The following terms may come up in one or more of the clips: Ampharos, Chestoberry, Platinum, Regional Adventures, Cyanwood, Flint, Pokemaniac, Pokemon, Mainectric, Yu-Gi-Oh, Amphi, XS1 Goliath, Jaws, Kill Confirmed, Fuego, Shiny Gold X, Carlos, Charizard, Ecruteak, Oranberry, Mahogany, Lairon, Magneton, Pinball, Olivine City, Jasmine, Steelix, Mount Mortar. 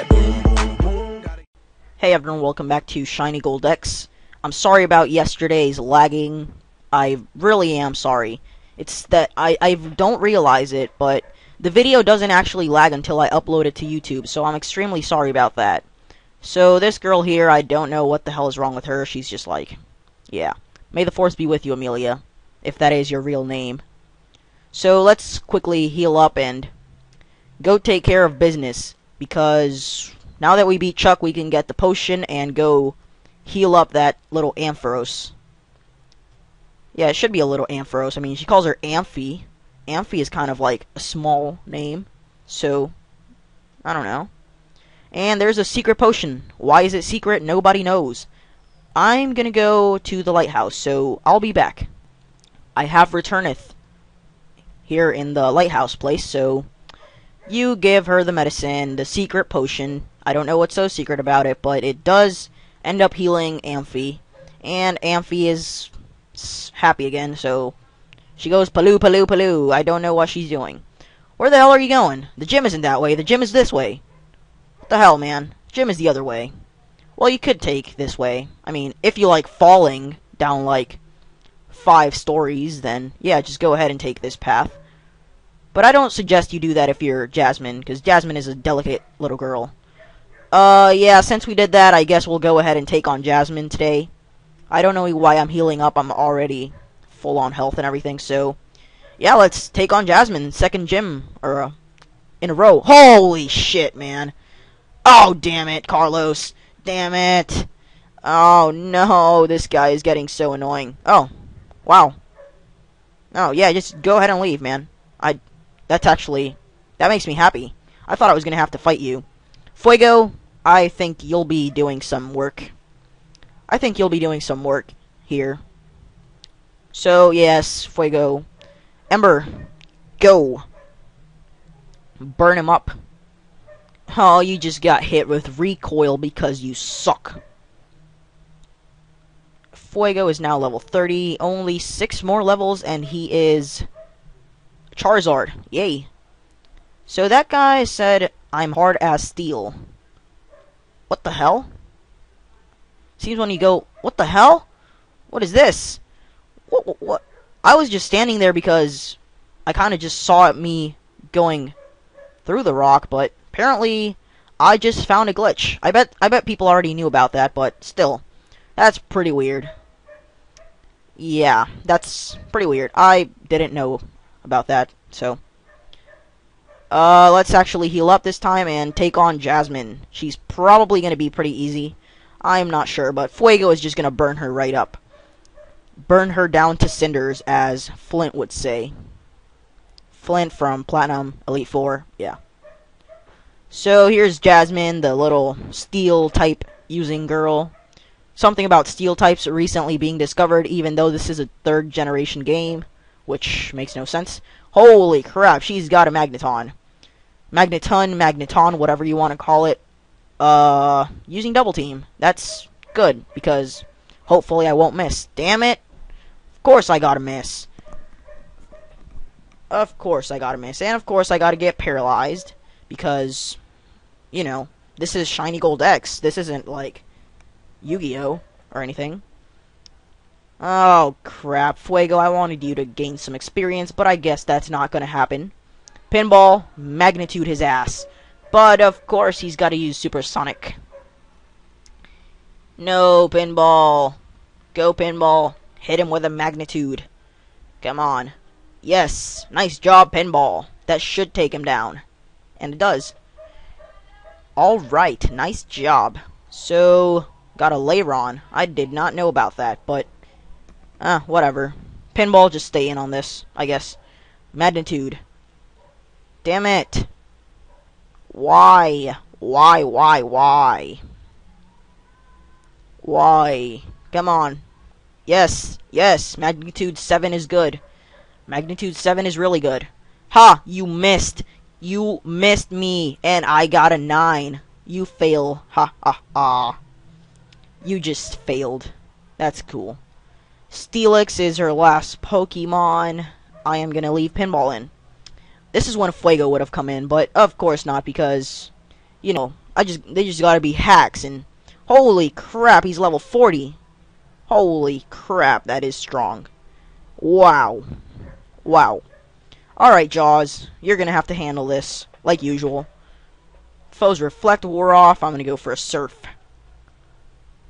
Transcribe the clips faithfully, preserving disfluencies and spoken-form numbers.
that boom boom boom. Hey everyone, welcome back to Shiny Gold X. I'm sorry about yesterday's lagging. I really am sorry. It's that I, I don't realize it, but the video doesn't actually lag until I upload it to YouTube, so I'm extremely sorry about that. So this girl here, I don't know what the hell is wrong with her. She's just like, yeah. May the force be with you, Amelia, if that is your real name. So let's quickly heal up and go take care of business, because now that we beat Chuck, we can get the potion and go heal up that little Ampharos. Yeah, it should be a little Ampharos. I mean, she calls her Amphi. Amphi is kind of like a small name, so I don't know. And there's a secret potion. Why is it secret? Nobody knows. I'm gonna go to the lighthouse, so I'll be back. I have returneth here in the lighthouse place, so you give her the medicine, the secret potion. I don't know what's so secret about it, but it does end up healing Amphi, and Amphi is happy again, so she goes paloo, paloo, paloo. I don't know what she's doing. Where the hell are you going? The gym isn't that way. The gym is this way. What the hell, man? Gym is the other way. Well, you could take this way. I mean, if you like falling down like five stories, then yeah, just go ahead and take this path. But I don't suggest you do that if you're Jasmine, because Jasmine is a delicate little girl. Uh, yeah, since we did that, I guess we'll go ahead and take on Jasmine today. I don't know why I'm healing up. I'm already full on health and everything, so yeah, let's take on Jasmine. Second gym, or uh, in a row. Holy shit, man. Oh, damn it, Carlos. Damn it. Oh, no. This guy is getting so annoying. Oh, wow. Oh, yeah, just go ahead and leave, man. I... That's actually... That makes me happy. I thought I was going to have to fight you. Fuego, I think you'll be doing some work. I think you'll be doing some work here. So, yes, Fuego. Ember, go. Burn him up. Oh, you just got hit with recoil because you suck. Fuego is now level thirty. Only six more levels, and he is... Charizard. Yay. So that guy said, I'm hard as steel. What the hell? Seems when you go, what the hell? What is this? What? What? what? I was just standing there because I kind of just saw me going through the rock, but apparently I just found a glitch. I bet, I bet people already knew about that, but still. That's pretty weird. Yeah, that's pretty weird. I didn't know about that, so uh, let's actually heal up this time and take on Jasmine. She's probably gonna be pretty easy. I'm not sure, but Fuego is just gonna burn her right up, burn her down to cinders, as Flint would say. Flint from Platinum, Elite Four, yeah. So here's Jasmine, the little steel type using girl. Something about steel types recently being discovered, even though this is a third generation game, which makes no sense. Holy crap, she's got a Magneton. Magneton, Magneton, whatever you want to call it. Uh, using double team. That's good, because hopefully I won't miss. Damn it. Of course I gotta miss. Of course I gotta miss. And of course I gotta get paralyzed, because, you know, this is Shiny Gold X. This isn't, like, Yu-Gi-Oh! Or anything. Oh, crap. Fuego, I wanted you to gain some experience, but I guess that's not gonna happen. Pinball, magnitude his ass. But, of course, he's gotta use supersonic. No, Pinball. Go, Pinball. Hit him with a magnitude. Come on. Yes. Nice job, Pinball. That should take him down. And it does. Alright. Nice job. So, got a Lairon. I did not know about that, but... Ah, uh, whatever. Pinball, just stay in on this, I guess. Magnitude. Damn it. Why? Why, why, why? Why? Come on. Yes, yes, magnitude seven is good. Magnitude seven is really good. Ha! You missed. You missed me, and I got a nine. You fail. Ha, ha, ha. You just failed. That's cool. Steelix is her last Pokemon. I am gonna leave Pinball in. This is when Fuego would have come in, but of course not, because you know, I just they just gotta be hacks. And holy crap, he's level forty. Holy crap, that is strong. Wow. Wow. Alright, Jaws, you're gonna have to handle this, like usual. Foes reflect wore off, I'm gonna go for a surf.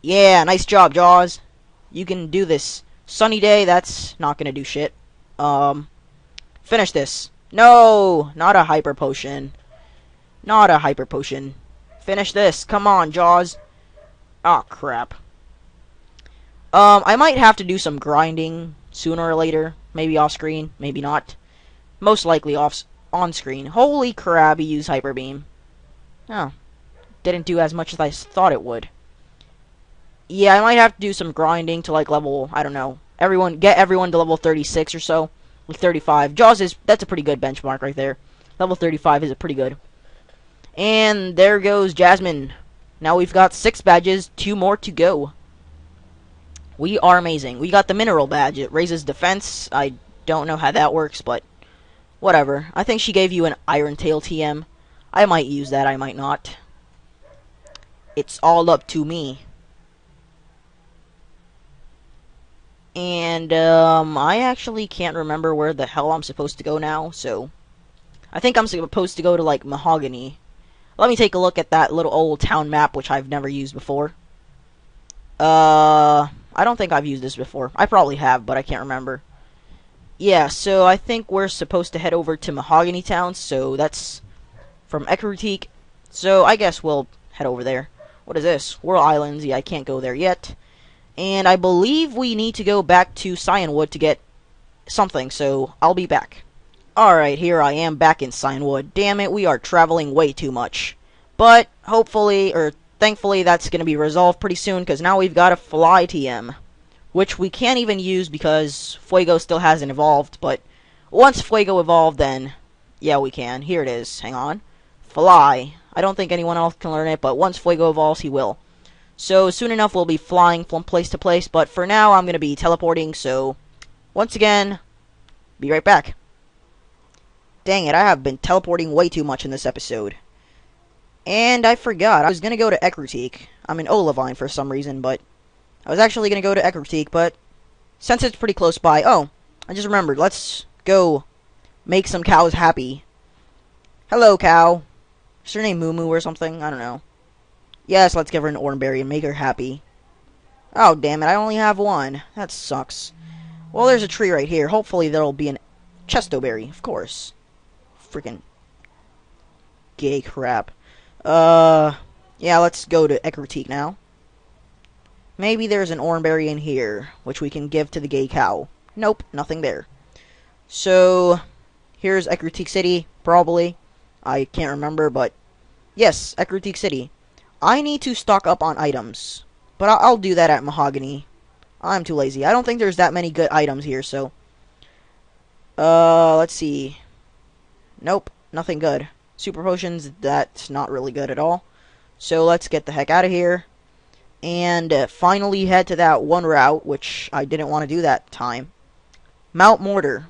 Yeah, nice job, Jaws. You can do this. Sunny day, that's not gonna do shit. Um, finish this. No, not a hyper potion. Not a hyper potion. Finish this, come on, Jaws. Aw, crap. Um, I might have to do some grinding sooner or later. Maybe off screen, maybe not. Most likely off on screen. Holy crap, he used Hyper Beam. Oh. Didn't do as much as I thought it would. Yeah, I might have to do some grinding to like level, I don't know. Everyone get everyone to level thirty-six or so. Like thirty-five. Jaws is that's a pretty good benchmark right there. Level thirty-five is a pretty good. And there goes Jasmine. Now we've got six badges, two more to go. We are amazing. We got the mineral badge. It raises defense. I don't know how that works, but whatever. I think she gave you an Iron Tail T M. I might use that, I might not. It's all up to me. And, um, I actually can't remember where the hell I'm supposed to go now, so... I think I'm supposed to go to, like, Mahogany. Let me take a look at that little old town map, which I've never used before. Uh, I don't think I've used this before. I probably have, but I can't remember. Yeah, so I think we're supposed to head over to Mahogany Town, so that's from Ecruteak. So I guess we'll head over there. What is this? Whirl Islands, yeah, I can't go there yet. And I believe we need to go back to Cyanwood to get something, so I'll be back. Alright, here I am back in Cyanwood. Damn it, we are traveling way too much. But hopefully, or thankfully, that's going to be resolved pretty soon, because now we've got a Fly T M. Which we can't even use because Fuego still hasn't evolved, but once Fuego evolved, then, yeah, we can. Here it is. Hang on. Fly. I don't think anyone else can learn it, but once Fuego evolves, he will. So, soon enough, we'll be flying from place to place, but for now, I'm going to be teleporting, so, once again, be right back. Dang it, I have been teleporting way too much in this episode. And I forgot. I was going to go to Ecruteak. I'm in Olivine for some reason, but... I was actually going to go to Ecruteak, but since it's pretty close by... Oh, I just remembered. Let's go make some cows happy. Hello, cow. Is her name Moo Moo or something? I don't know. Yes, let's give her an Oranberry and make her happy. Oh, damn it. I only have one. That sucks. Well, there's a tree right here. Hopefully there'll be an Chestoberry, of course. Freaking gay crap. Uh, yeah, let's go to Ecruteak now. Maybe there's an Oranberry in here, which we can give to the gay cow. Nope, nothing there. So, here's Ecruteak City, probably. I can't remember, but... Yes, Ecruteak City. I need to stock up on items. But I'll, I'll do that at Mahogany. I'm too lazy. I don't think there's that many good items here, so... Uh, let's see. Nope, nothing good. Super potions, that's not really good at all. So, let's get the heck out of here. And uh, finally head to that one route, which I didn't want to do that time. Mount Mortar.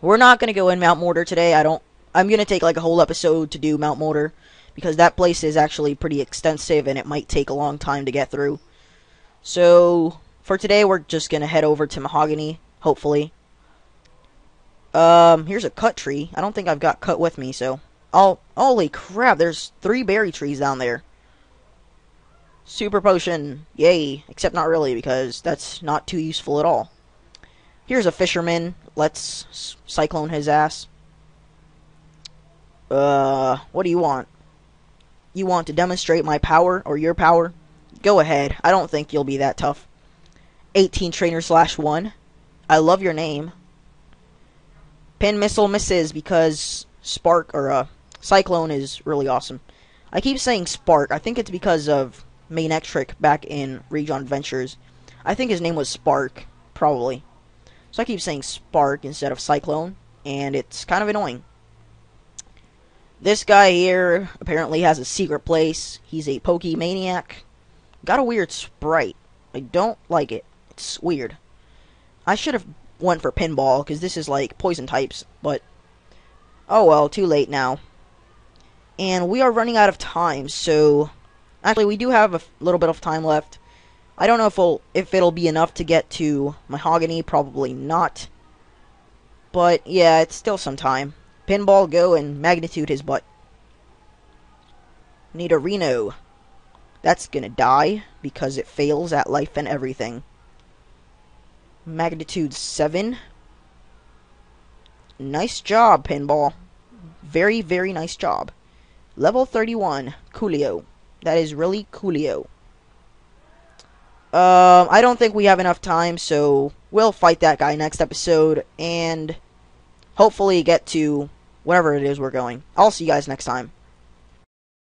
We're not going to go in Mount Mortar today. I don't... I'm going to take like a whole episode to do Mount Mortar, because that place is actually pretty extensive, and it might take a long time to get through. So, for today, we're just going to head over to Mahogany, hopefully. Um, here's a cut tree. I don't think I've got cut with me, so... Oh, holy crap, there's three berry trees down there. Super potion, yay, except not really, because that's not too useful at all. Here's a fisherman, let's cyclone his ass. Uh, what do you want? You want to demonstrate my power, or your power? Go ahead, I don't think you'll be that tough. eighteen trainer slash one, I love your name. Pin missile misses, because spark, or uh, cyclone is really awesome. I keep saying spark, I think it's because of Mainectric back in Regional Adventures. I think his name was Spark, probably. So I keep saying Spark instead of Cyclone, and it's kind of annoying. This guy here apparently has a secret place. He's a Pokemaniac. Got a weird sprite. I don't like it. It's weird. I should have went for Pinball, because this is like poison types, but... Oh well, too late now. and we are running out of time, so... Actually, we do have a little bit of time left. I don't know if it'll, if it'll be enough to get to Mahogany, probably not. But, yeah, it's still some time. Pinball, go and magnitude his butt. Need a Reno. That's gonna die, because it fails at life and everything. Magnitude seven. Nice job, Pinball. Very, very nice job. Level thirty-one. Coolio. That is really coolio. Um, I don't think we have enough time, so we'll fight that guy next episode, and hopefully get to wherever it is we're going. I'll see you guys next time.